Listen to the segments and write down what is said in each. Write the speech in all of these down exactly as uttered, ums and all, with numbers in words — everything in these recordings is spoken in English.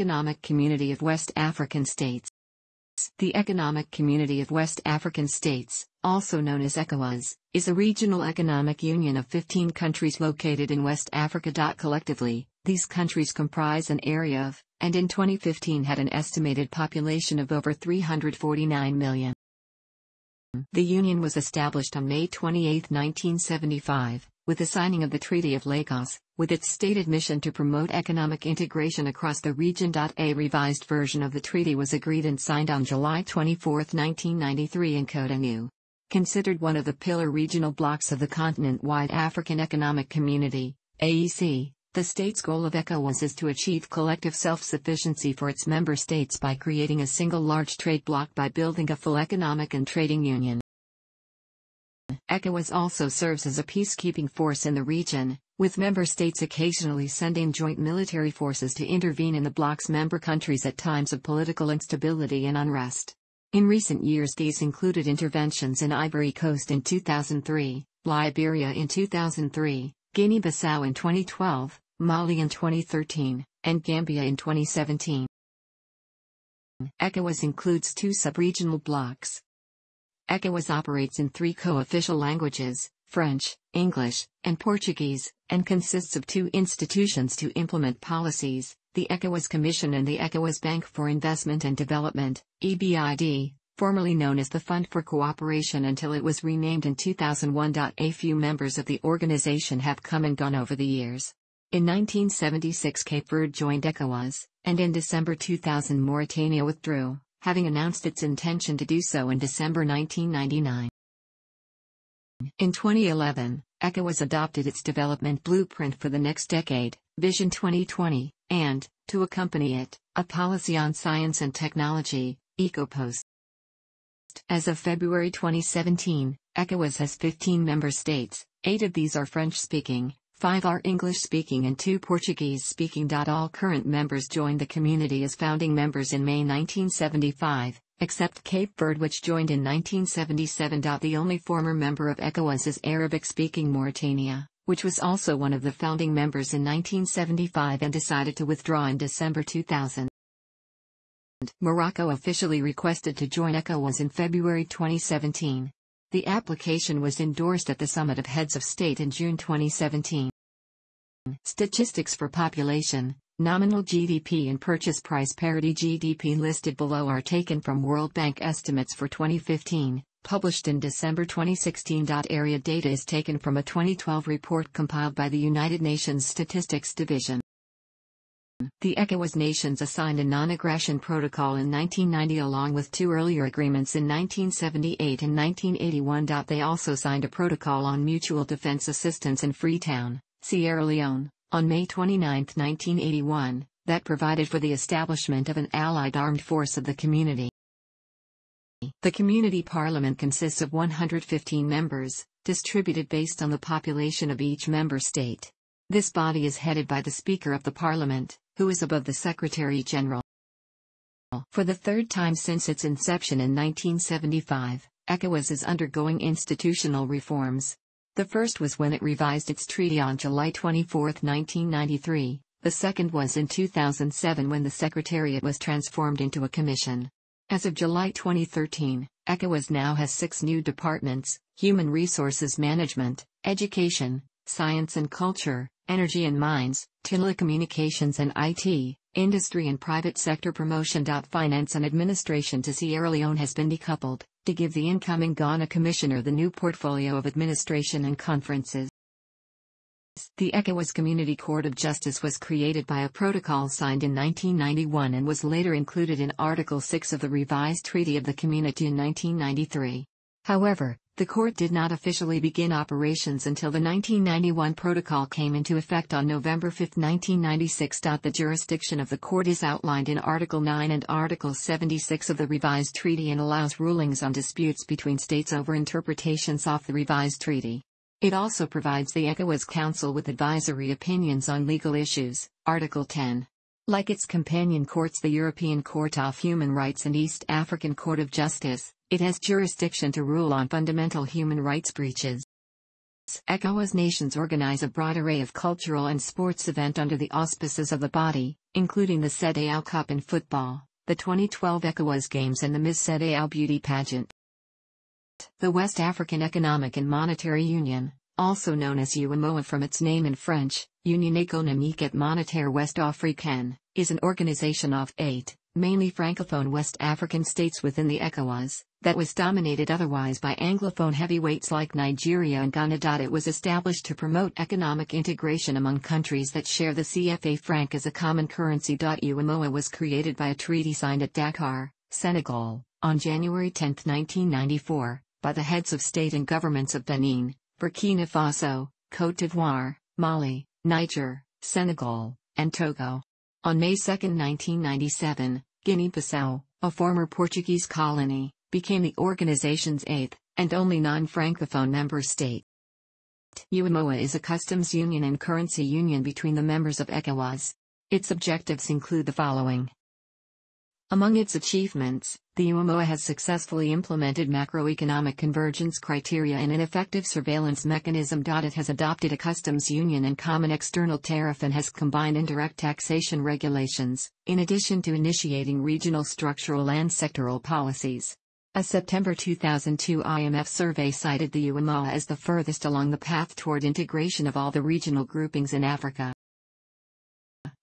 Economic Community of West African States. The Economic Community of West African States, also known as ECOWAS, is a regional economic union of fifteen countries located in West Africa. Collectively, these countries comprise an area of, and in twenty fifteen had an estimated population of over three hundred forty-nine million. The Union was established on May twenty-eighth, nineteen seventy-five, with the signing of the Treaty of Lagos, with its stated mission to promote economic integration across the region. A revised version of the treaty was agreed and signed on July twenty-fourth, nineteen ninety-three in Cotonou. Considered one of the pillar regional blocs of the continent-wide African Economic Community, A E C, the state's goal of ECOWAS is to achieve collective self-sufficiency for its member states by creating a single large trade bloc by building a full economic and trading union. ECOWAS also serves as a peacekeeping force in the region, with member states occasionally sending joint military forces to intervene in the bloc's member countries at times of political instability and unrest. In recent years, these included interventions in Ivory Coast in two thousand three, Liberia in two thousand three, Guinea-Bissau in twenty twelve, Mali in twenty thirteen, and Gambia in twenty seventeen. ECOWAS includes two sub-regional blocs. ECOWAS operates in three co-official languages, French, English, and Portuguese, and consists of two institutions to implement policies, the ECOWAS Commission and the ECOWAS Bank for Investment and Development, E B I D. Formerly known as the Fund for Cooperation until it was renamed in two thousand one. A few members of the organization have come and gone over the years. In nineteen seventy-six, Cape Verde joined ECOWAS, and in December two thousand Mauritania withdrew, having announced its intention to do so in December nineteen ninety-nine. In twenty eleven, ECOWAS adopted its development blueprint for the next decade, Vision twenty twenty, and, to accompany it, a policy on science and technology, EcoPost. As of February twenty seventeen, ECOWAS has fifteen member states. Eight of these are French-speaking, five are English-speaking, and two Portuguese-speaking. All current members joined the community as founding members in May nineteen seventy-five, except Cape Verde, which joined in nineteen seventy-seven. The only former member of ECOWAS is Arabic-speaking Mauritania, which was also one of the founding members in nineteen seventy-five and decided to withdraw in December two thousand. Morocco officially requested to join ECOWAS in February twenty seventeen. The application was endorsed at the Summit of Heads of State in June twenty seventeen. Statistics for population, nominal G D P and purchase price parity. G D P listed below are taken from World Bank estimates for twenty fifteen, published in December twenty sixteen. Area data is taken from a twenty twelve report compiled by the United Nations Statistics Division. The ECOWAS nations assigned a non-aggression protocol in nineteen ninety along with two earlier agreements in nineteen seventy-eight and nineteen eighty-one. They also signed a protocol on mutual defense assistance in Freetown, Sierra Leone, on May twenty-ninth, nineteen eighty-one, that provided for the establishment of an allied armed force of the community. The Community Parliament consists of one hundred fifteen members, distributed based on the population of each member state. This body is headed by the Speaker of the Parliament, who is above the Secretary-General. For the third time since its inception in nineteen seventy-five, ECOWAS is undergoing institutional reforms. The first was when it revised its treaty on July twenty-fourth, nineteen ninety-three, the second was in two thousand seven when the Secretariat was transformed into a commission. As of July twenty thirteen, ECOWAS now has six new departments: Human Resources Management, Education, Science and Culture, Energy and Mines, Telecommunications and I T, Industry and Private Sector Promotion. Finance and Administration to Sierra Leone has been decoupled, to give the incoming Ghana Commissioner the new portfolio of administration and conferences. The ECOWAS Community Court of Justice was created by a protocol signed in nineteen ninety-one and was later included in Article six of the revised Treaty of the Community in nineteen ninety-three. However, the court did not officially begin operations until the nineteen ninety-one protocol came into effect on November fifth, nineteen ninety-six. The jurisdiction of the court is outlined in Article nine and Article seventy-six of the revised treaty and allows rulings on disputes between states over interpretations of the revised treaty. It also provides the ECOWAS Council with advisory opinions on legal issues, Article ten. Like its companion courts, the European Court of Human Rights and East African Court of Justice, it has jurisdiction to rule on fundamental human rights breaches. ECOWAS nations organize a broad array of cultural and sports events under the auspices of the body, including the CEDEAO Cup in football, the twenty twelve ECOWAS Games and the Miss CEDEAO Beauty Pageant. The West African Economic and Monetary Union, also known as UEMOA from its name in French, Union Économique et Monétaire West Africaine, is an organization of eight, mainly Francophone West African states within the ECOWAS, that was dominated otherwise by Anglophone heavyweights like Nigeria and Ghana. It was established to promote economic integration among countries that share the C F A franc as a common currency. UEMOA was created by a treaty signed at Dakar, Senegal, on January tenth nineteen ninety-four, by the heads of state and governments of Benin, Burkina Faso, Côte d'Ivoire, Mali, Niger, Senegal, and Togo. On May second nineteen ninety-seven, Guinea-Bissau, a former Portuguese colony, became the organization's eighth, and only non-Francophone member state. UEMOA is a customs union and currency union between the members of ECOWAS. Its objectives include the following. Among its achievements, the UEMOA has successfully implemented macroeconomic convergence criteria and an effective surveillance mechanism. It has adopted a customs union and common external tariff and has combined indirect taxation regulations, in addition to initiating regional structural and sectoral policies. A September two thousand two I M F survey cited the UEMOA as the furthest along the path toward integration of all the regional groupings in Africa.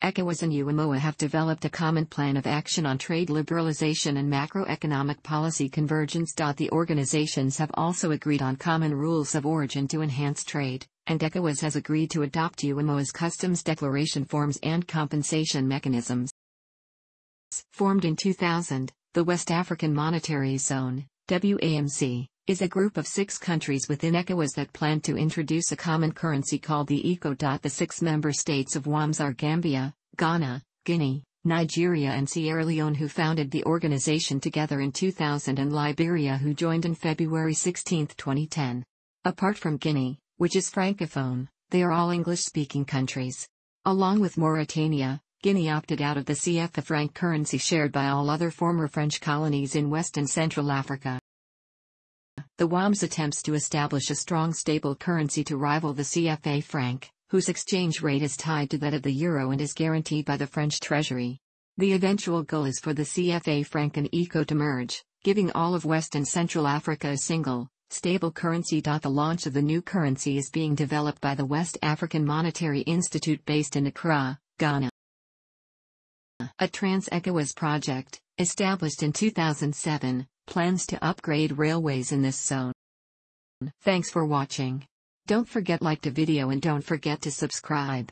ECOWAS and UEMOA have developed a common plan of action on trade liberalization and macroeconomic policy convergence. The organizations have also agreed on common rules of origin to enhance trade, and ECOWAS has agreed to adopt UEMOA's customs declaration forms and compensation mechanisms. Formed in two thousand, the West African Monetary Zone, W A M Z, is a group of six countries within ECOWAS that plan to introduce a common currency called the Eco. The six member states of W A M Z are Gambia, Ghana, Guinea, Nigeria and Sierra Leone, who founded the organization together in two thousand, and Liberia, who joined on February sixteenth twenty ten. Apart from Guinea, which is Francophone, they are all English-speaking countries. Along with Mauritania, Guinea opted out of the C F A franc currency shared by all other former French colonies in West and Central Africa. The W A M Z attempts to establish a strong stable currency to rival the C F A franc, whose exchange rate is tied to that of the euro and is guaranteed by the French Treasury. The eventual goal is for the C F A franc and Eco to merge, giving all of West and Central Africa a single, stable currency. The launch of the new currency is being developed by the West African Monetary Institute based in Accra, Ghana. A Trans-ECOWAS project, established in two thousand seven, plans to upgrade railways in this zone. Thanks for watching. Don't forget to like the video and don't forget to subscribe.